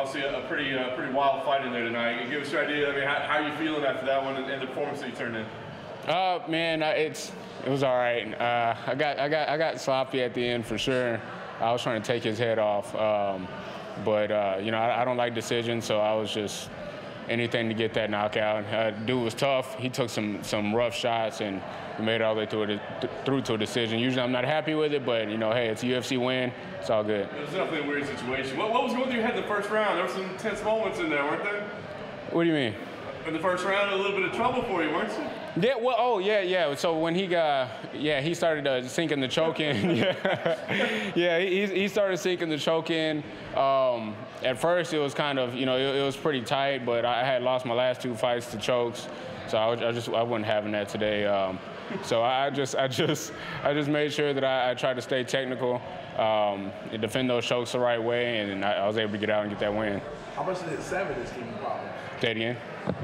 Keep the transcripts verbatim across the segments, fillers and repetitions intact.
obviously a pretty uh, pretty wild fight in there tonight. Give us your idea. I mean, how, how are you feeling after that one and the performance that you turned in? Oh man, it's it was all right. Uh, I got I got I got sloppy at the end for sure. I was trying to take his head off, um, but uh, you know I, I don't like decisions, so I was just anything to get that knockout. Uh, dude was tough. He took some some rough shots and we made it all the way through, it, th through to a decision. Usually I'm not happy with it, but you know, hey, it's a U F C win. It's all good. It was definitely a weird situation. What, what was going through your head in the first round? There were some tense moments in there, weren't there? What do you mean? In the first round, a little bit of trouble for you, weren't you? Yeah. Well. Oh, yeah, yeah. So when he got, yeah, he started uh, sinking the choke in. yeah. yeah. He he started sinking the choke in. Um, at first, it was kind of, you know, it, it was pretty tight, but I had lost my last two fights to chokes, so I, was, I just I wasn't having that today. Um, so I just I just I just made sure that I, I tried to stay technical, um, and defend those chokes the right way, and I, I was able to get out and get that win. How much did Savage give you problems? Say it again.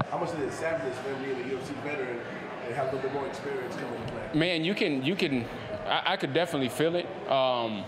How much did Savage when being a U F C veteran and have a little bit more experience coming to play? Man, you can, you can, I, I could definitely feel it. Um,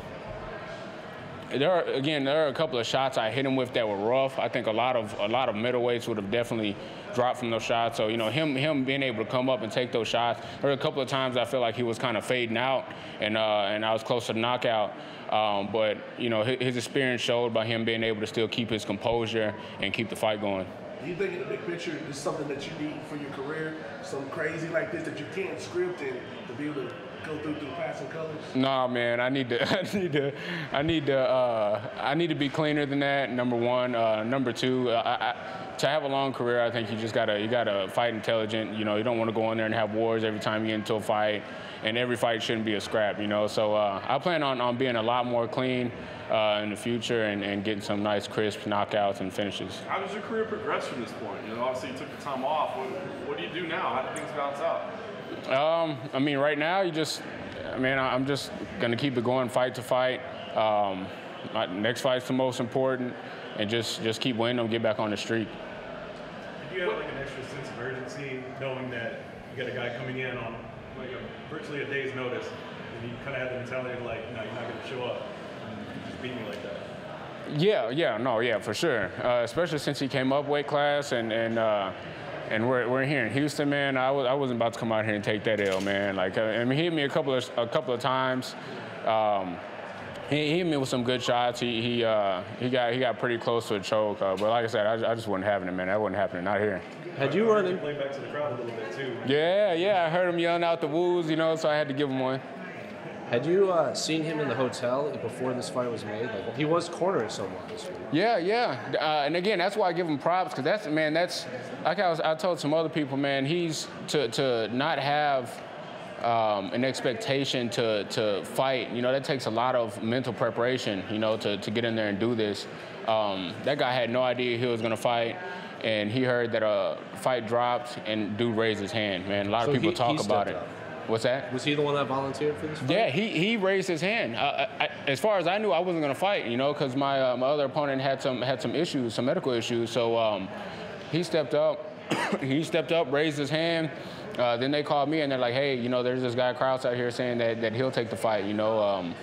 there are, again, there are a couple of shots I hit him with that were rough. I think a lot of, a lot of middleweights would have definitely dropped from those shots. So, you know, him, him being able to come up and take those shots. There were a couple of times I feel like he was kind of fading out and, uh, and I was close to the knockout. Um, but, you know, his, his experience showed by him being able to still keep his composure and keep the fight going. Do you think in the big picture is something that you need for your career, something crazy like this that you can't script and to be able to go through through passing colors? Nah, man, I need to, I need to, I need to, uh, I need to be cleaner than that. Number one, uh, number two, uh, I, I, to have a long career, I think you just gotta, you gotta fight intelligent. You know, you don't want to go in there and have wars every time you get into a fight, and every fight shouldn't be a scrap. You know, so uh, I plan on on being a lot more clean. Uh, in the future and, and getting some nice crisp knockouts and finishes. How does your career progress from this point? You know, obviously you took the time off. What, what do you do now? How do things bounce out? Um, I mean, right now you just, I mean, I'm just gonna keep it going fight to fight. Um, my next fight's the most important and just, just keep winning them, get back on the streak. Do you have like an extra sense of urgency knowing that you got a guy coming in on like a, virtually a day's notice and you kind of have the mentality like, no, you're not gonna show up? Beat me like that. Yeah, yeah, no, yeah, for sure. Uh, especially since he came up weight class and and uh, and we're we're here in Houston, man. I was I wasn't about to come out here and take that L, man. Like, I mean, he hit me a couple of a couple of times. Um, he, he hit me with some good shots. He he uh, he got he got pretty close to a choke. Uh, but like I said, I, I just wasn't having it, man. That wasn't happening out here. Had you heard him play back to the crowd a little bit too? Yeah, yeah, I heard him yelling out the woos, you know, so I had to give him one. Had you uh, seen him in the hotel before this fight was made? Like, he was cornering someone this week. Yeah, yeah. Uh, and again, that's why I give him props, because that's, man, that's, like I, was, I told some other people, man, he's, to, to not have um, an expectation to, to fight, you know, that takes a lot of mental preparation, you know, to, to get in there and do this. Um, that guy had no idea he was going to fight. And he heard that a fight dropped and dude raised his hand, man. A lot so of people he, talk he about it. Up. What's that? Was he the one that volunteered for this fight? Yeah, he, he raised his hand. Uh, I, as far as I knew, I wasn't going to fight, you know, because my, uh, my other opponent had some had some issues, some medical issues. So um, he stepped up, he stepped up, raised his hand. Uh, then they called me and they're like, hey, you know, there's this guy Krause out here saying that that he'll take the fight, you know. Um,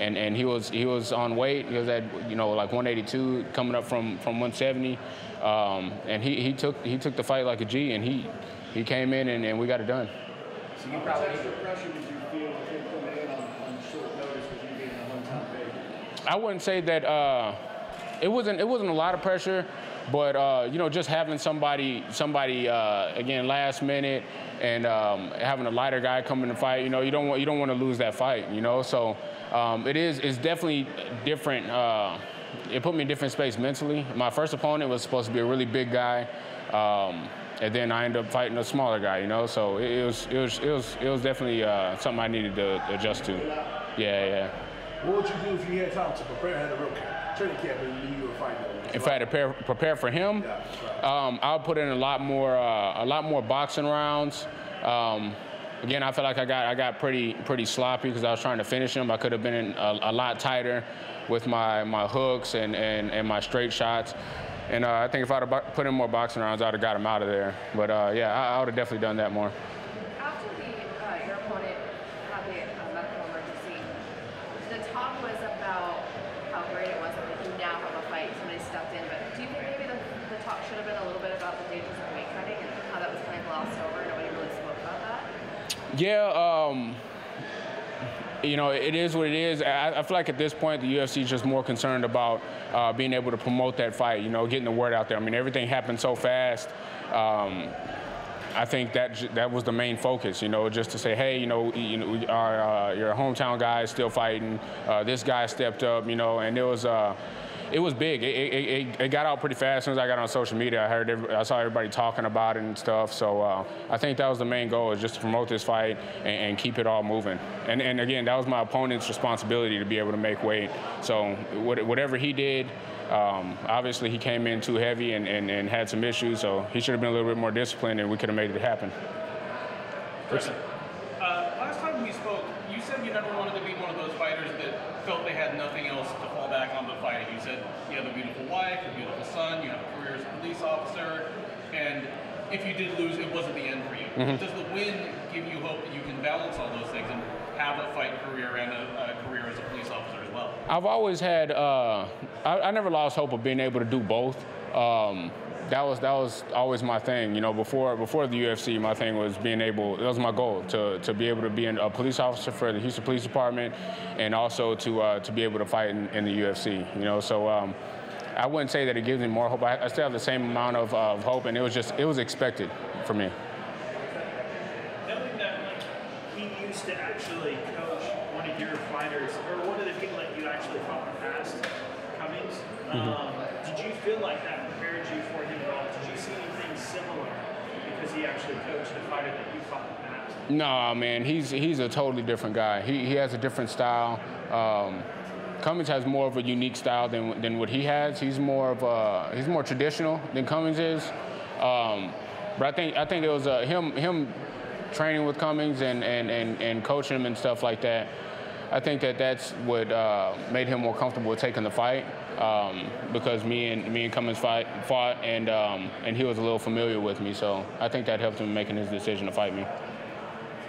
and and he was he was on weight. He was at, you know, like one eighty-two, coming up from from one seventy, um, and he he took he took the fight like a G, and he he came in and, and we got it done. So how much extra pressure did you feel coming in on, on short notice with you being a one-time favorite? I wouldn't say that uh, it wasn't it wasn't a lot of pressure, but uh, you know, just having somebody somebody uh, again last minute and um, having a lighter guy come in the fight, you know, you don't want you don't want to lose that fight, you know. So um, it is it's definitely different. Uh, it put me in a different space mentally. My first opponent was supposed to be a really big guy. Um, And then I ended up fighting a smaller guy, you know. So it was, it was, it was, it was definitely uh, something I needed to adjust to. Yeah, yeah. What would you do if you had time to prepare, had a real training camp, and you knew you were fighting? If I had to prepare, prepare for him, yeah, right. um, I'll put in a lot more, uh, a lot more boxing rounds. Um, Again, I feel like I got I got pretty pretty sloppy because I was trying to finish him. I could have been in a, a lot tighter with my my hooks and and, and my straight shots. And uh, I think if I'd have put in more boxing rounds, I'd have got him out of there. But uh, yeah, I, I would have definitely done that more. After the, uh, your opponent had a medical emergency, the talk was about how great it was that you now have a fight. Somebody stepped in, but Yeah, um, you know, it is what it is. I, I feel like at this point, the U F C is just more concerned about uh, being able to promote that fight, you know, getting the word out there. I mean, everything happened so fast. Um, I think that that was the main focus, you know, just to say, hey, you know, you know, our, uh, your hometown guy is still fighting. Uh, this guy stepped up, you know, and it was uh, it was big. It, it, it, it got out pretty fast. As soon as I got on social media, I heard, every, I saw everybody talking about it and stuff. So uh, I think that was the main goal, is just to promote this fight and, and keep it all moving. And, and again, that was my opponent's responsibility to be able to make weight. So whatever he did. Um, obviously, he came in too heavy and, and, and had some issues, so he should have been a little bit more disciplined, and we could have made it happen. First, uh, last time we spoke, you said you never wanted to be one of those fighters that felt they had nothing else to fall back on but fighting. You said you have a beautiful wife, a beautiful son, you have a career as a police officer, and if you did lose, it wasn't the end for you. Mm-hmm. Does the win give you hope that you can balance all those things and have a fight career and a, a career as a police officer as well? I've always had, uh, I, I never lost hope of being able to do both. Um, that was that was always my thing, you know. Before before the U F C, my thing was being able, that was my goal, to to be able to be a police officer for the Houston Police Department, and also to uh, to be able to fight in, in the U F C, you know. So. Um, I wouldn't say that it gives me more hope. I, I still have the same amount of, uh, of hope, and it was just, it was expected for me. Knowing that, like, he used to actually coach one of your fighters, or one of the people that you actually fought in the past, Cummings, um, mm-hmm. did you feel like that prepared you for him at all? Did you see anything similar because he actually coached the fighter that you fought in the past? No, man, he's, he's a totally different guy. He, he has a different style. Um, Cummings has more of a unique style than, than what he has. He's more of a, he's more traditional than Cummings is. Um, but I think I think it was uh, him him training with Cummings and, and, and, and coaching him and stuff like that. I think that that's what uh, made him more comfortable with taking the fight, um, because me and me and Cummings fight, fought and um, and he was a little familiar with me, so I think that helped him making his decision to fight me.